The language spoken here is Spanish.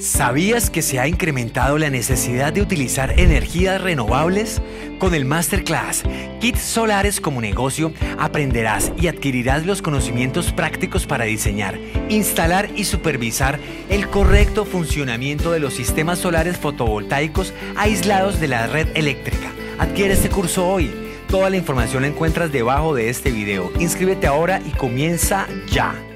¿Sabías que se ha incrementado la necesidad de utilizar energías renovables? Con el Masterclass Kits Solares como negocio, aprenderás y adquirirás los conocimientos prácticos para diseñar, instalar y supervisar el correcto funcionamiento de los sistemas solares fotovoltaicos aislados de la red eléctrica. Adquiere este curso hoy. Toda la información la encuentras debajo de este video. Inscríbete ahora y comienza ya.